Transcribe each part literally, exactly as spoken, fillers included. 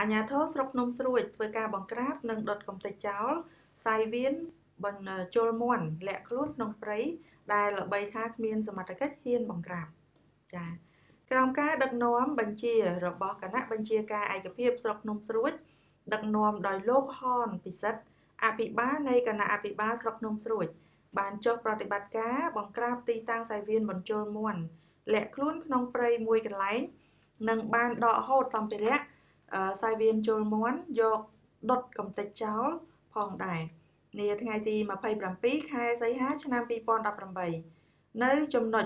អាញាធរស្រុកភ្នំស្រួចធ្វើការបង្ក្រាបនិងដុតកំទេចចោលសាយវៀន Uh, sai viên chôn món do đột cầm tịch cháo phòng đài nè ngày thì mà phải làm pí khai giấy hát cho nam pi pon đập làm bầy nơi trồng nợ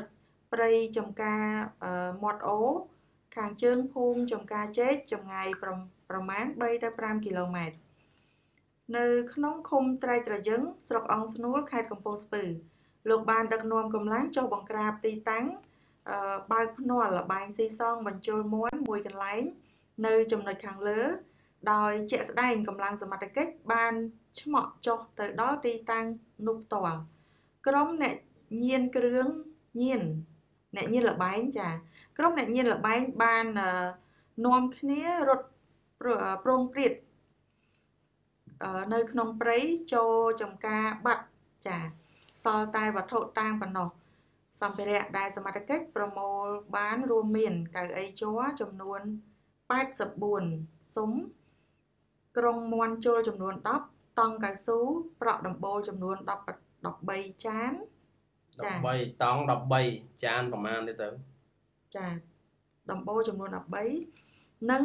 prey trồng ca uh, mọt ố càng trơn phun trồng ca chết trồng ngày prom promán bay ra pram km nơi nông khung trai trai dấn sọc ong snow khai cầm pon spư lục bàn đặc nôm cầm láng cho bằng crab ti táng uh, bài nọ là bài si son bằng chôn món mùi cần lái នៅចំណុចខាងលើដោយជាក់ស្ដែងកម្លាំងសមត្ថកិច្ចបានឆ្មក់ចុះទៅដល់ទីតាំងនុបតលក្រុមអ្នកញៀនគ្រឿងញៀនអ្នកញៀនល្បែងចាក្រុមអ្នកញៀនល្បែងបាន 八十bốn សុំ ក្រុងមន់ ជុល ចំនួន ដប់ តង់កៅស៊ូ ប្រក់ដំបូល ចំនួន ដប់ ដប់បី ចាន ដប់បី តង់ ដប់បី ចាន ប្រមាណ ទេ ទៅ ចា ដំបូល ចំនួន ដប់បី និង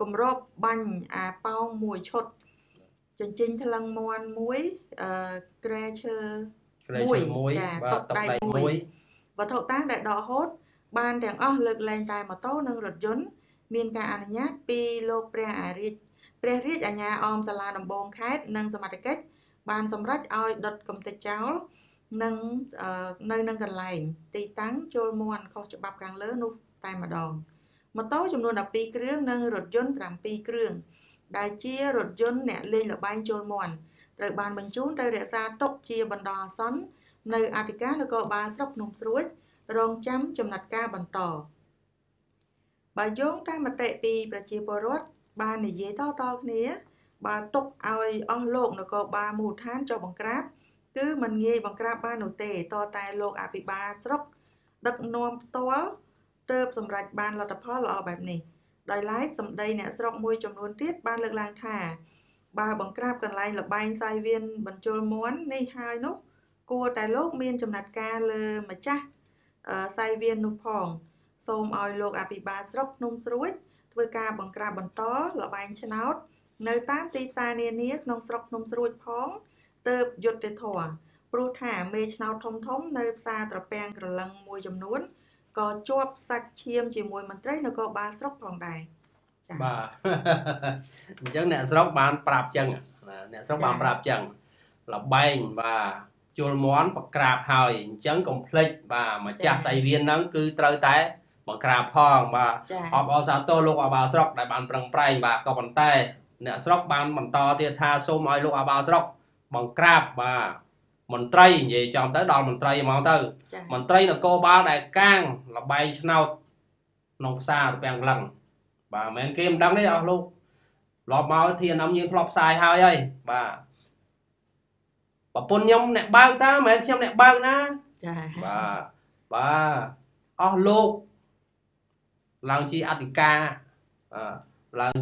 គម្រប បាញ់ អាប៉ោង មួយ ឈុត ចិញ្ចិញ ថ្លឹង មន់ មួយ ក្រែ ឈើ មួយ ចា តុក ដៃ មួយ វត្ថុ តាំង ដែល ដក ហូត បាន ទាំង អស់ លើក លែង តែ ម៉ូតូ និង រថយន្ត មានការអនុញ្ញាតពីលោកព្រះអរិយព្រះរាជអាញាអមសាលាដំបងខេត្តនិងសមាជិកបានសម្រេចឲ្យដុតកំទេចចោលនិងនៅនឹងកន្លែងទីតាំងចូលមន់ខុសច្បាប់ខាងលើនោះតែម្ដងម៉ូតូចំនួន ដប់ពីរគ្រឿងនិងរថយន្ត ប្រាំពីរគ្រឿងដែលជារថយន្តអ្នកលេងល្បែងចូលមន់ត្រូវបានបញ្ជូនទៅរក្សាទុកជាបណ្ដោះអាសន្ននៅអធិការនគរបាលស្រុកភ្នំស្រួចរងចាំចំណាត់ការបន្ត បើយោងតាមមតិពីប្រជាពលរដ្ឋបាននិយាយតទៅគ្នា សូមឲ្យលោកអភិបាលស្រុកភ្នំស្រួចធ្វើការបង្ក្រាបបន្តល្បែងឆ្នោត បងក្រាបផងបាទអបអរសាទរលោកអបអរស្រុកដែលបានប្រឹងប្រែងបាទក៏ប៉ុន្តែអ្នកស្រុកបានបន្តទៀតថាសូមឲ្យលោកអបអរស្រុកបង្ក្រាបបាទមន្ត្រីនិយាយចំទៅដល់មន្ត្រីហ្មងទៅមន្ត្រីនគរបាលដែលកាំងល្បែងឆ្នោតក្នុងភាសាទៅពាំងលឹងបាទមិនមែនគេមិនដឹងទេអស់លោកលោកមកធានអមយើងធ្លាប់ផ្សាយហើយហើយបាទប្រពន្ធខ្ញុំអ្នកបើកតើមិនមែនខ្ញុំអ្នកបើកណាចា៎បាទបាទអស់លោក ឡើងជាអធិការបាទ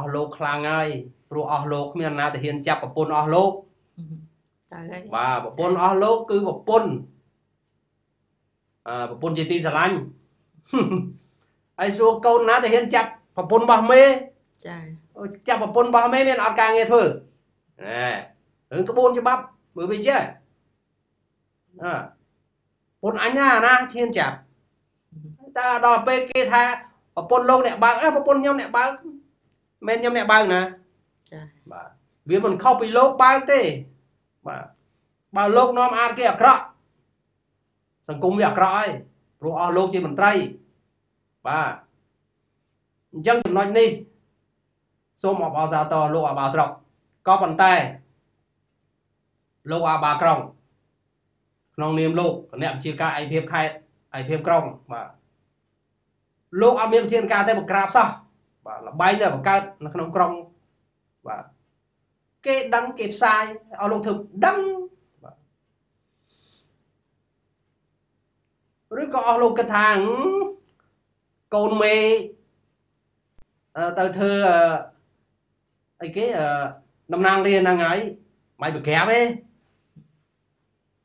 អស់លោកខ្លាំងហើយព្រោះអស់លោកគ្មានណាទៅហ៊ានចាប់ប្រពន្ធអស់លោក ពុនអញ្ញាណាធានចាប់តែដល់ពេលគេថាប្រពន្ធលោកអ្នកបើអើប្រពន្ធខ្ញុំអ្នកបើមិនខ្ញុំអ្នកបើណាចាបាទវាមិនខុសពីលោកបើទេបាទបើលោកនាំអត់គេអាក្រក់សង្គមវាអាក្រក់ហើយព្រោះអស់លោកជាមន្ត្រីបាទអញ្ចឹងចំណុចនេះសូមអបអរសាទរលោកអបអរស្រុកក៏ប៉ុន្តែលោកអបអរក្រង ក្នុងនាមលោកគណៈវិជាការឯកភាពខេត្តឯកភាពក្រុងបាទ Lô âm miệng thiên ca tới một crab sao và là bay là một cái nó không còn và cái đăng kịp sai ở lông thường đăng rồi có lông cái thằng con mê à, từ thưa ấy à, cái à, năm nàng đi nàng ấy mày bị kẹp ấy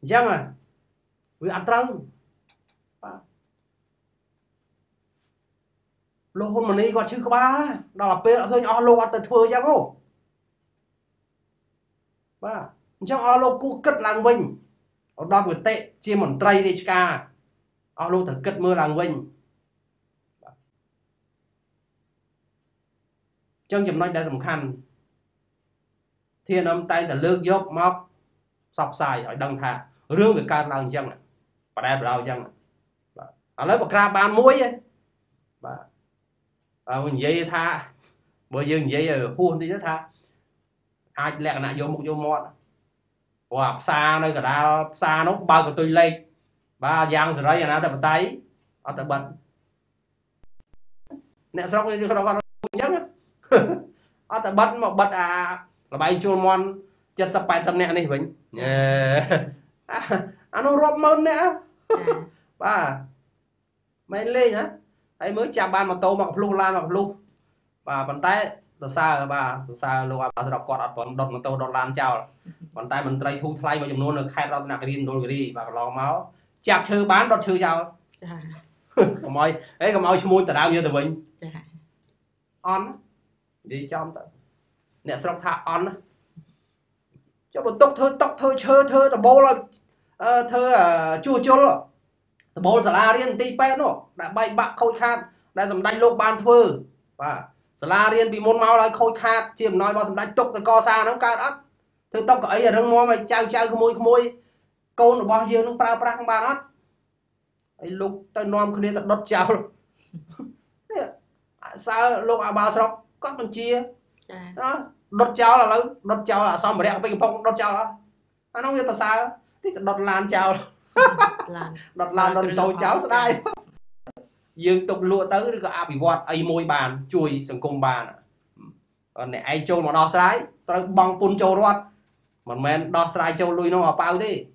chẳng à vì ăn trăng lô hôn mà này còn chưa có ba đó, đó là pe hơi o lô ăn từ thưa chẳng không ba chẳng o lô cú cất làng vinh ở đó người tệ chia một tray đi cả o lô thử cất mưa làng vinh chẳng chấm nói đã tầm khăn thiên âm tay từ lướt dốc móc sọc xài ở đằng thà rương về can làng chẳng này và đây vào chẳng này à lấy một cà ban muối ấy ba ông dây tha bởi dương dây ở khuôn thì rất tha ai lẹ lại vô một vô mọt hoặc xa nơi cả đá xa nó bao của tôi lên ba giang rồi đấy là tập tay ở tập bật nè xong cái đó còn chắc ở tập bật một bật à là bay chua mon chân sập bay sập nè này mình anh nó rộp mơn nữa ba mày lên hả ấy mới chạm bàn mà tô mà lù lan mà lù và bàn tay từ xa bà từ xa lù bà sẽ đọc cọt còn đột mà tô đột lan chào bàn tay mình tây thu thay mà dùng nôn được khai ra nạc điên đôi đi và lò máu chạm chư bán đột chư chào cầm ơi ấy cầm ơi môi từ đau như từ mình on đi cho ông nè xong thả on cho một tóc thơ tóc thơ chơ thơ là bố là thơ chua chua rồi bố là la riêng tí bé nó đã bay bạc khôi khát đã dầm đánh lô ban thơ và la riêng bị môn máu lại khôi khát chỉ nói bao dầm đánh tục từ co xa nó cao đất thứ tóc ấy là rừng mô mày chào chào môi môi câu nó bao nhiêu nó pra pra không bà đất lúc tôi nòm khuyên giật đốt chào sao lúc à bà xong có một chia đốt chào là lâu đốt chào là xong mà đẹp bình phong đốt chào đó anh không biết là sao thì đốt làn chào đặt làm đòn tàu cháo sẽ đai dương tục lụa tới được à bị vọt ai môi bàn chui sừng cùng bàn còn này ai châu mà đo sái tao băng pun châu luôn mà men đo sái châu lui nó vào bao đi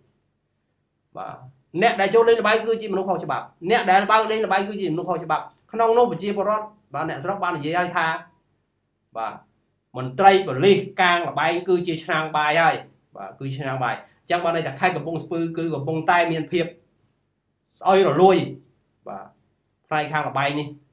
và nẹt đại châu lên là bay cứ chỉ một phong cho bạc nẹt đại bao lên là bay cứ chỉ một phong cho bạc không nông phải chia một rót và nẹt rót ban là dễ ai tha và mình tây và ly càng là bay cứ chia sang bài ai và cứ sang bài chẳng bao này là khai của bông spư cứ của bông tai miền phiệp ơi rồi lui và hai khang là bay đi